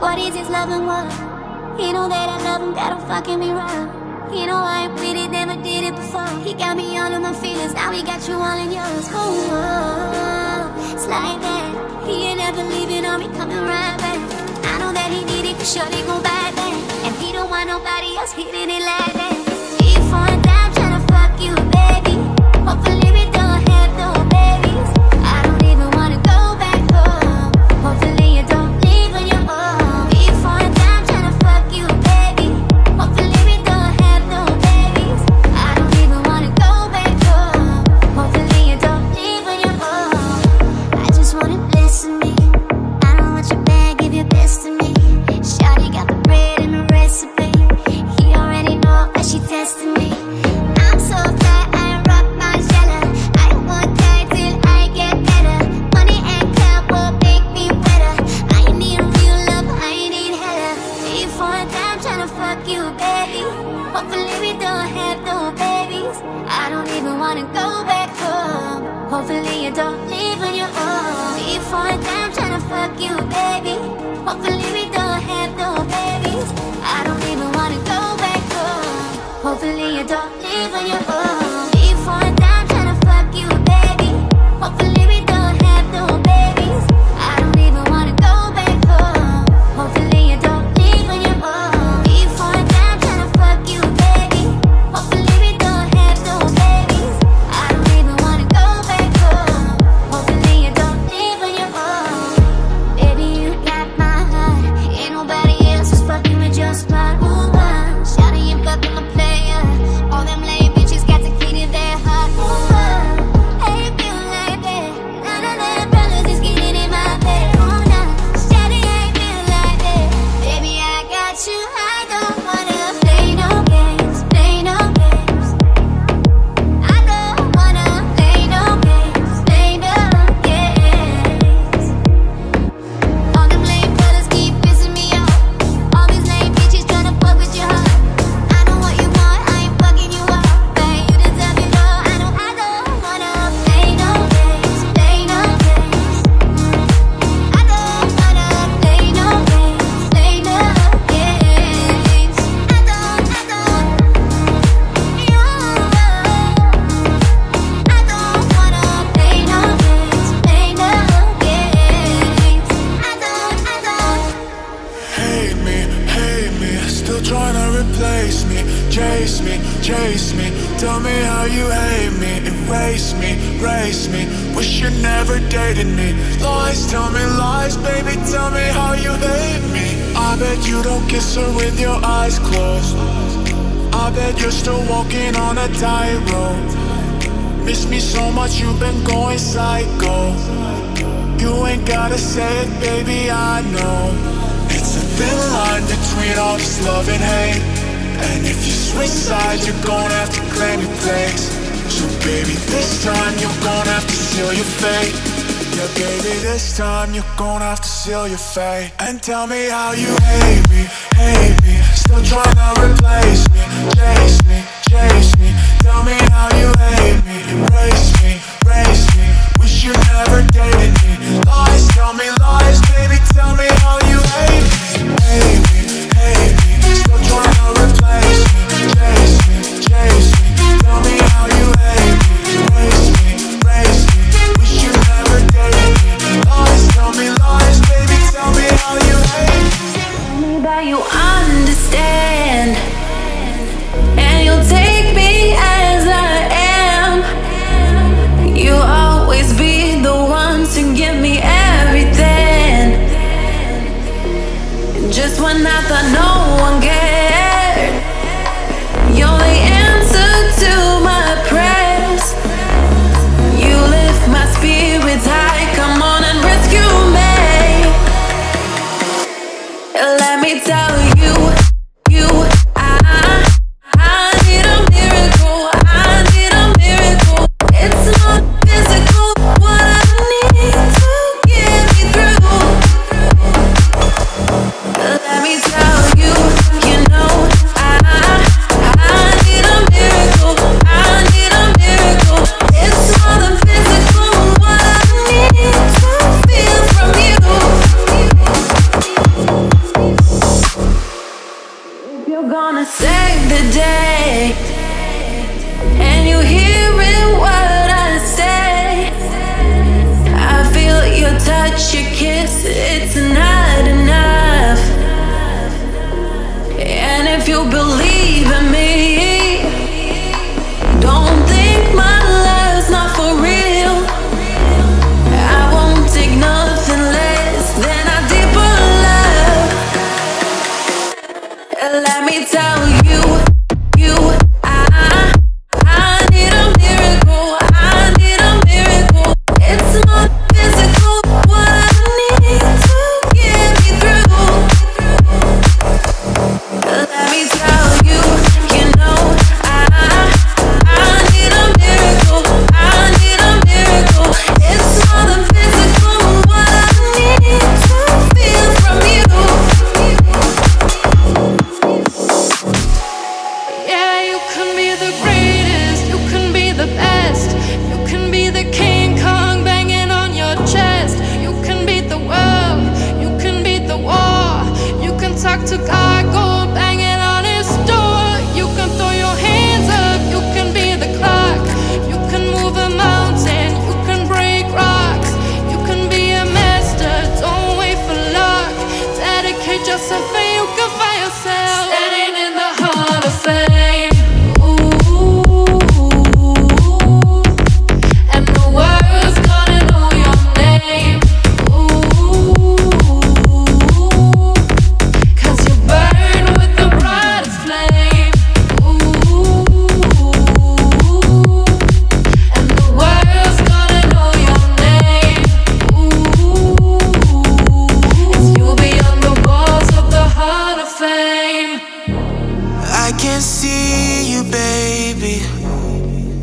What is this love and what? He know that I love him, that don't fucking be wrong. He know I ain't with it, never did it before. He got me all in my feelings, now he got you all in yours. Oh, oh, it's like that. He ain't ever leaving on me, coming right back. I know that he need it, cause surely gon' buy that. And he don't want nobody else hitting it like that. He for a dime, tryna fuck you, baby. Hopefully we don't have no babies. I don't even wanna go back home. Hopefully you don't leave on your own. He for a dime, tryna fuck you, baby. Hopefully we don't have no babies. I don't even wanna go back home. Hopefully you don't leave on your own. I just want it blessed to me. I don't want your bad, give your best to me. Shawty got the bread and the recipe. He already know that she testing me. I'm so tired. Hopefully you don't leave on your own. If for a time tryna fuck you, baby. Hopefully we don't have no babies. I don't even wanna go back home. Hopefully you don't leave on your own. If for a time tryna fuck you, baby. Hopefully we don't have no babies. I don't even wanna go back home. Hopefully you don't leave on your own. If for a time tryna fuck you, baby. Hopefully we don't have no babies. I don't even wanna go back. Hopefully you don't live on your own. Baby, you got my heart. Ain't nobody else who's fucking with your spot. Ooh, shawty, you fucking a player. All them lame bitches got to get in their heart. Ooh, I feel like that. None of them brothers is getting in my bed. Ooh, nah, shawty, I feel like that. Baby, I got you, I don't wanna play no games, play no games. I don't wanna play no games, play no games. All them lame brothers keep pissing me off. All these lame bitches tryna fuck with your heart. I know what you want, I ain't fucking you up. But you deserve it all. I don't wanna play no games, play no games. I don't wanna play no games, play no games. I don't. I don't wanna play no games, play no games. I don't. Hate me, still trying to replace me. Chase me, tell me how you hate me. Erase me, race me, wish you never dated me. Lies, tell me lies, baby, tell me how you hate me. I bet you don't kiss her with your eyes closed. I bet you're still walking on a tightrope. Miss me so much, you've been going psycho. You ain't gotta say it, baby, I know. It's a thin line between all this love and hate. And if you switch sides, you're gonna have to claim your place. So baby, this time you're gonna have to seal your fate. Yeah, baby, this time you're gonna have to seal your fate. And tell me how you hate me. Still trying to replace me. Chase me. Tell me how you hate me. Erase me. Wish you never dated me. Lies, tell me lies, baby, tell me how you hate me. Still trying to replace me. Chase me. Tell me how you hate me. Erase me. Wish you never dated me. Lies, tell me lies, baby, tell me how you hate me. Tell me that you understand, and you'll take me as I am. it's not enough. And if you believe in me, don't think my love's not for real. I won't take nothing less than a deeper love. And let me tell you, I need a miracle. I need a miracle. It's not physical, what I need to get me through. Let me tell you, you know, I need a miracle. I need a miracle. It's not the physical, what I need to feel from you. Yeah, you can be the greatest, you can be the best, you can be the King Kong banging on your chest. You can beat the world, you can beat the war, you can talk to God, go banging on his door. You can throw your hands up, you can be the clock, you can move a mountain, you can break rocks, you can be a master, don't wait for luck. Dedicate yourself and you can find yourself standing in the Hall of Fame.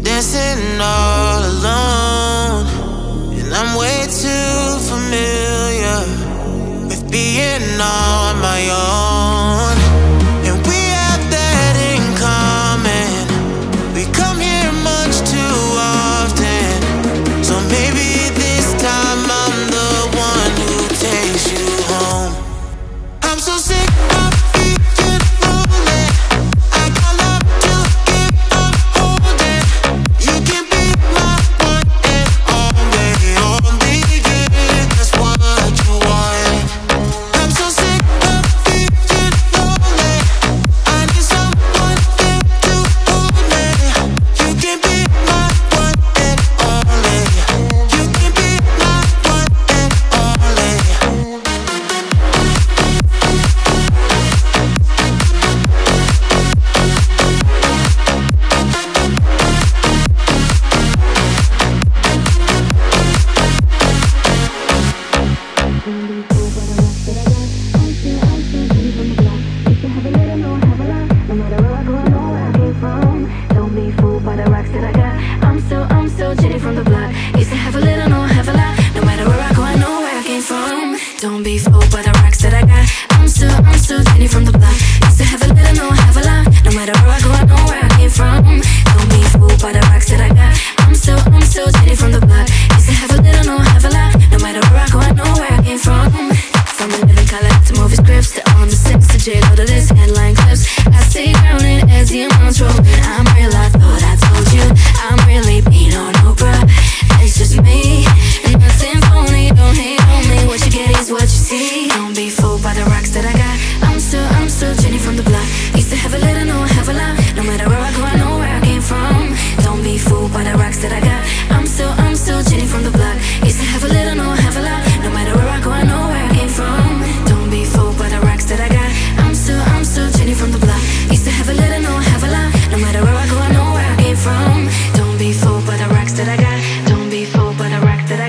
Dancing all alone, and I'm way too familiar with being on my own. And we have that in common, we come here much too often. So maybe this time I'm the one who takes you home. I'm so sick of Jenny from the block. Used to have a little, no have a lot. No matter where I go, I know where I came from. Don't be fooled by the rocks that I got. I'm still Jenny from the block. Used to have a little, no have a lot. No matter where I go, I know where I came from. Don't be fooled by the rocks that I got. I'm still Jenny from the block. Used to have a little, no have a lot. No matter where I go, I know where I came from. From the living color to movie scripts, to on the sets, to jail, to list, headline clips. I stay grounded as the amounts roll. I'm real, I thought I told you. I'm really being on. It's just me, nothing phony, don't hate on me. What you get is what you see. Don't be fooled by the rocks that I got. I'm still Jenny from the block. Used to have a little, no have a lot. No matter where I go, I know where I came from. Don't be fooled by the rocks that I got. I'm still Jenny from the block. Used to have a little, no have a lot. No matter where I go, I know where I came from. Don't be fooled by the rocks that I got. I'm still Jenny from the block. Used to have a little, no have a lot. No matter where I go, I know where I came from. Don't be fooled by the rocks that I got.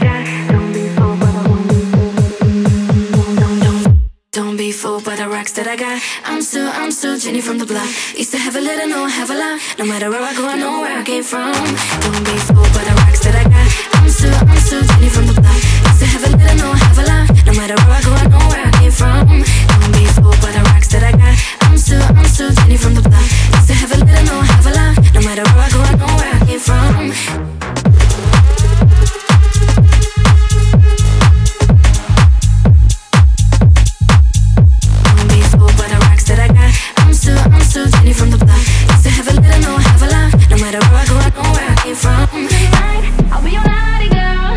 That I got. I'm still Jenny from the block. Used to have a little, no have a lot. No matter where I go, I know where I came from. Don't be fooled by the rocks that I got. I'm still Jenny from the block. Used to have a little, no have a lot. No matter where I go, I know where I came from. Don't be fooled by the rocks that I got. I'm still Jenny from the block. Used to have a little, no have a lot. No matter where I go, I know where I came from. I'll be your naughty girl.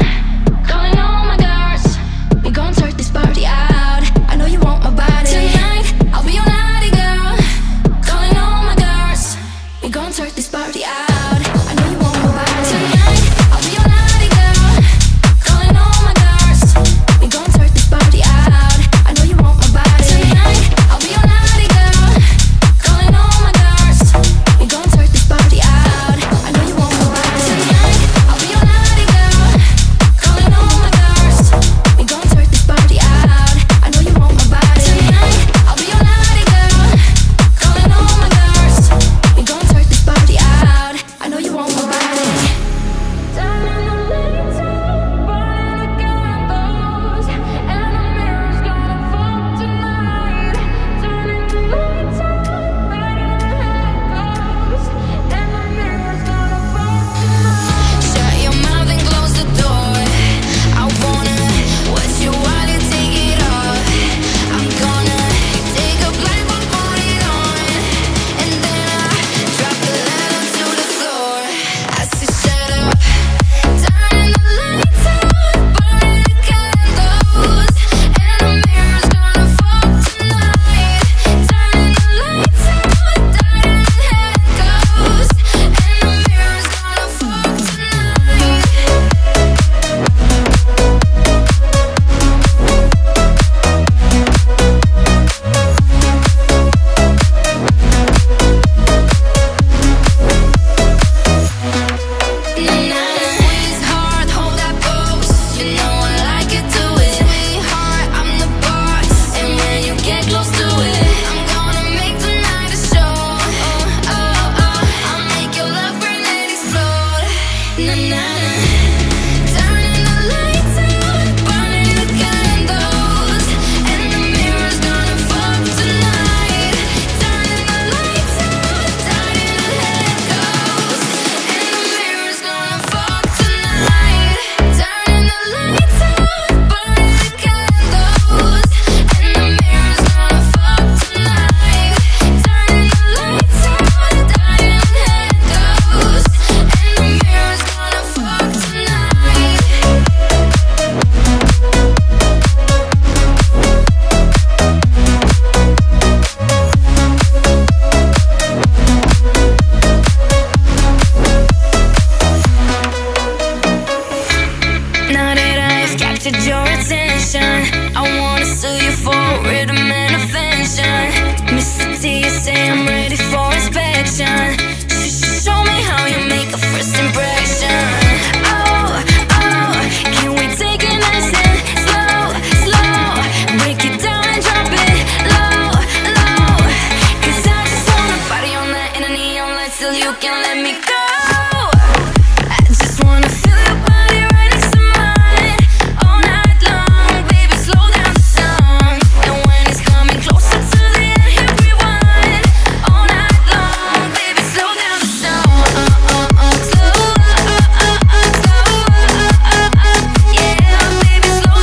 attention. I wanna sue you for rhythm and invention. Mr. T, you say I'm ready for inspection. Show me how you make a first impression. Oh, oh, can we take it nice and slow, slow? Break it down and drop it low, low. 'Cause I just wanna party all night in the neon lights till you can't let me go. I just wanna feel your body right next to mine all night long. Baby, slow down the song, and when it's coming closer to the end, here we rewind all night long. Baby, slow down the song. Slow, slow, yeah. Baby, slow down the song. Slow, slow, yeah. Baby, slow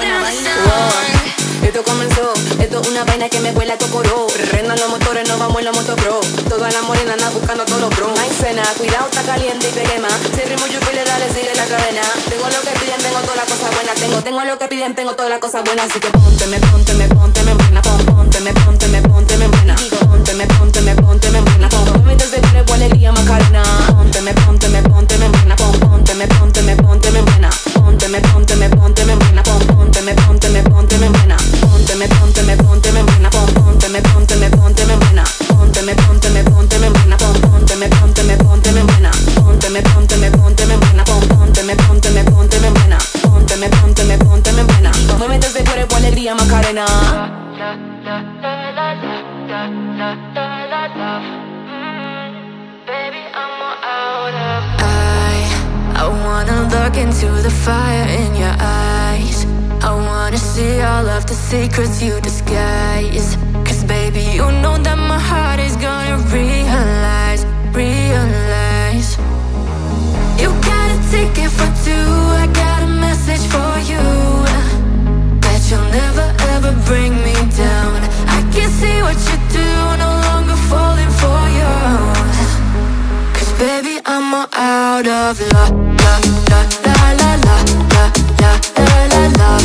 down the song. Esto comenzó, esto es una vaina que me vuela cocoró. Rendan los motores, nos vamos en la motocross. Toda la morena anda buscando a todos los bros. Hay cena, cuidado, está caliente y te quema. Si rimo yo pile, dale, sigue la cadena. Tengo lo que piden, tengo todas las cosas buenas. Tengo lo que piden, tengo todas las cosas buenas. Así que ponte, me buena. Ponte, me buena. Digo, ponte, me buena. Ponte, desde que vuelería Macarena. Ponte, me buena. Ponte, me buena. Ponte, me buena. Ponte, me buena. Ponte, me buena. Ponte me buena, ponte me buena, ponte me buena, ponte me buena, ponte me buena, ponte me buena. Mueve desde cuerpo alegría Macarena. Baby, I'm out of. I wanna look into the fire in your eyes. I wanna see all of the secrets you disguise. 'Cause baby, you know that my heart is gonna realize. You got a ticket for two, I got a message for you. That you'll never ever bring me down. I can see what you do, no longer falling for yours. 'Cause baby, I'm all out of love. La la la la la la la la la la.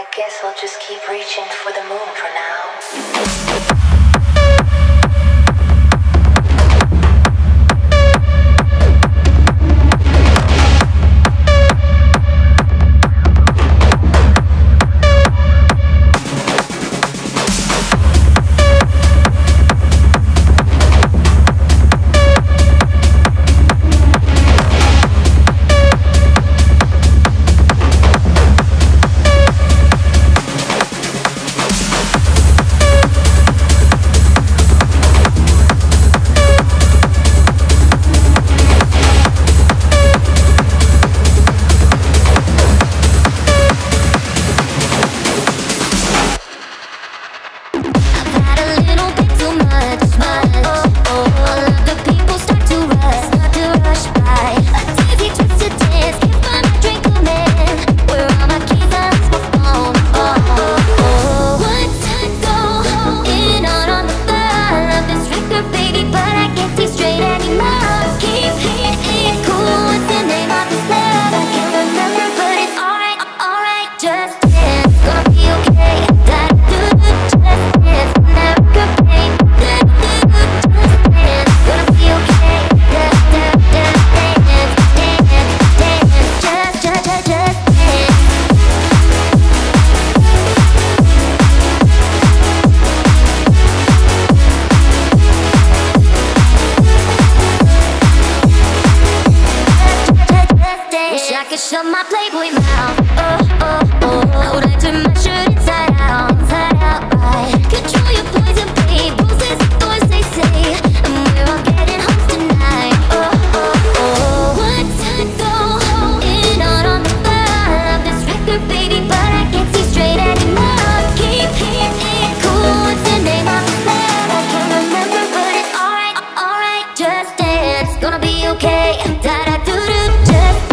I guess I'll just keep reaching for the moon for now. Shut my Playboy mouth. Oh, oh, oh. I would like to turn my shirt inside out, right? Control your poison, babe. Roses and thorns, they say. And we're all getting homes tonight. Oh, oh, oh. One time go in on the vibe. I love this record, baby, but I can't see straight anymore. Keep it cool. What's the name of this love? I can't remember, but it's alright, alright. Just dance, gonna be okay. Da da do do. Just dance.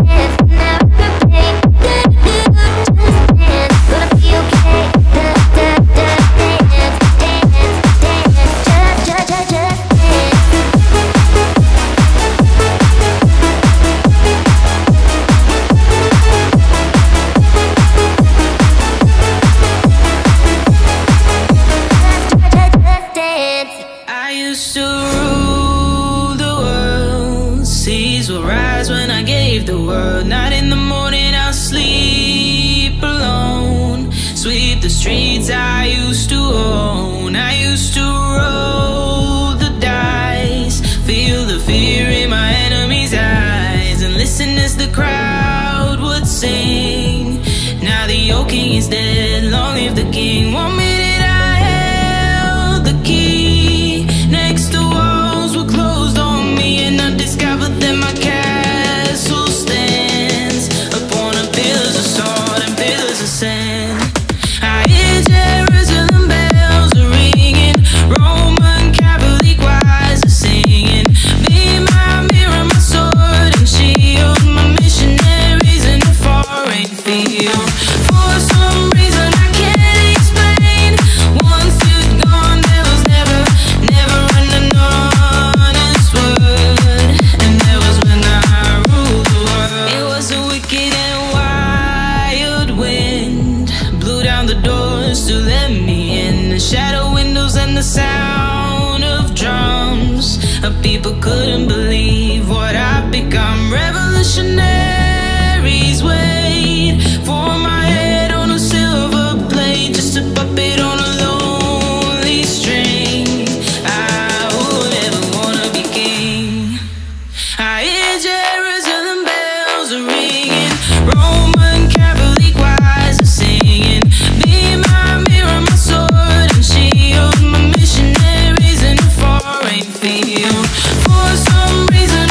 The world, not in the morning, I'll sleep alone. Sweep the streets I used to own. I used to roll the dice, feel the fear in my enemy's eyes, and listen as the crowd would sing. Now the old king is dead, long live the king. 1 minute I held the key, next the walls were closed on me, and I discovered that my people couldn't believe what I've become. Revolutionaries wait for my head on a silver plate, just a puppet on a lonely string. I would never wanna be king. I hear Jerusalem bells are ringing, Roman Catholic choirs are singing. Be my mirror, my sword and shield, my missionaries in a foreign field. For some reason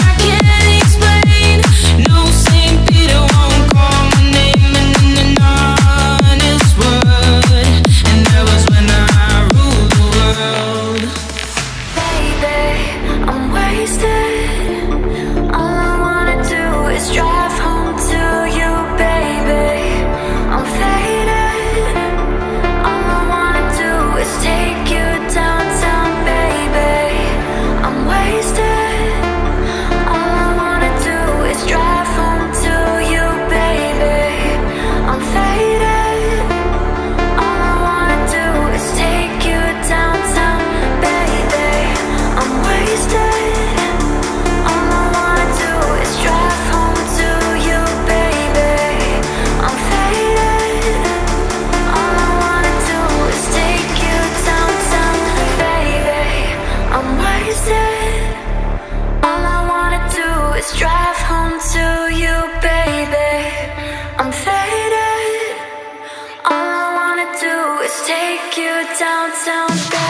always take you downtown, baby.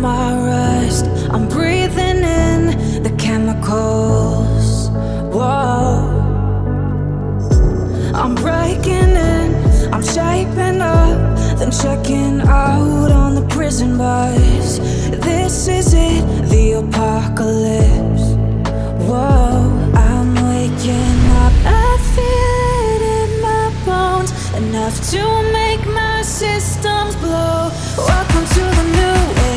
My rust, I'm breathing in the chemicals. Whoa, I'm breaking in, I'm shaping up, then checking out on the prison bus. This is it, the apocalypse. Whoa, I'm waking up, I feel it in my bones, enough to make my systems blow. Welcome to the new age.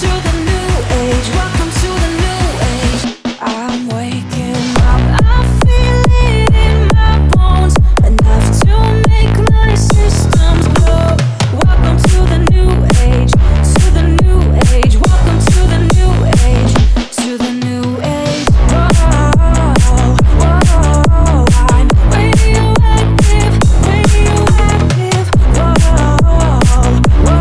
To the new age, welcome to the new age. I'm waking up, I feel it in my bones, enough to make my systems blow. Welcome to the new age, to the new age, welcome to the new age, to the new age. Whoa, whoa, I'm radioactive, radioactive. Whoa, whoa, I'm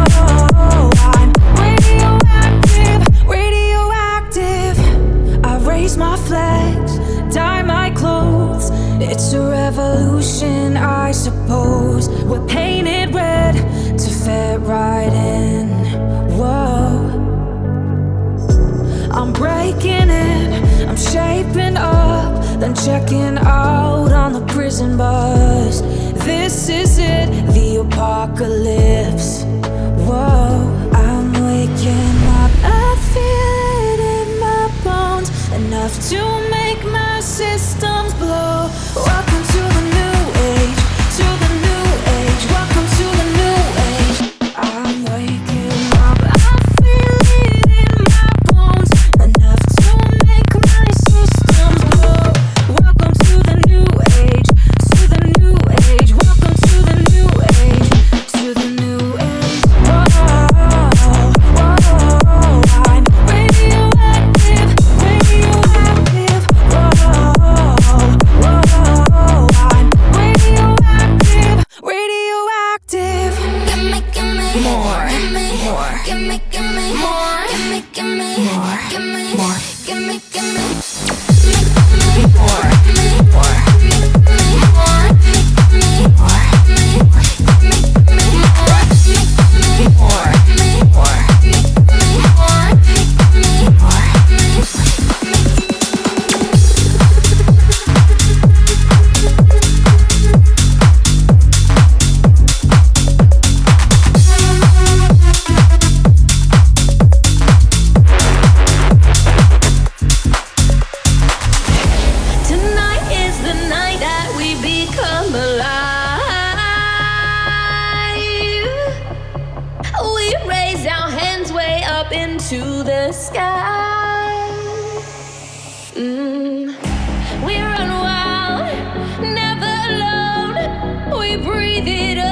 my flags, dye my clothes. It's a revolution, I suppose. We're painted red to fit right in. Whoa, I'm breaking in, I'm shaping up, then checking out on the prison bus. This is it, the apocalypse. Whoa, I'm waking up, I feel enough to make my systems blow. Welcome to the new age, to the new age, welcome to the new age. I'm waking up, I feel it in my bones, enough to make my systems blow. Welcome to the new age, to the new age, welcome to the new age, to the new age. Whoa, whoa, I'm radioactive. Radioactive, whoa, whoa, I'm radioactive, radioactive. More, more, more, more, to the sky. We run wild, never alone. We breathe it up.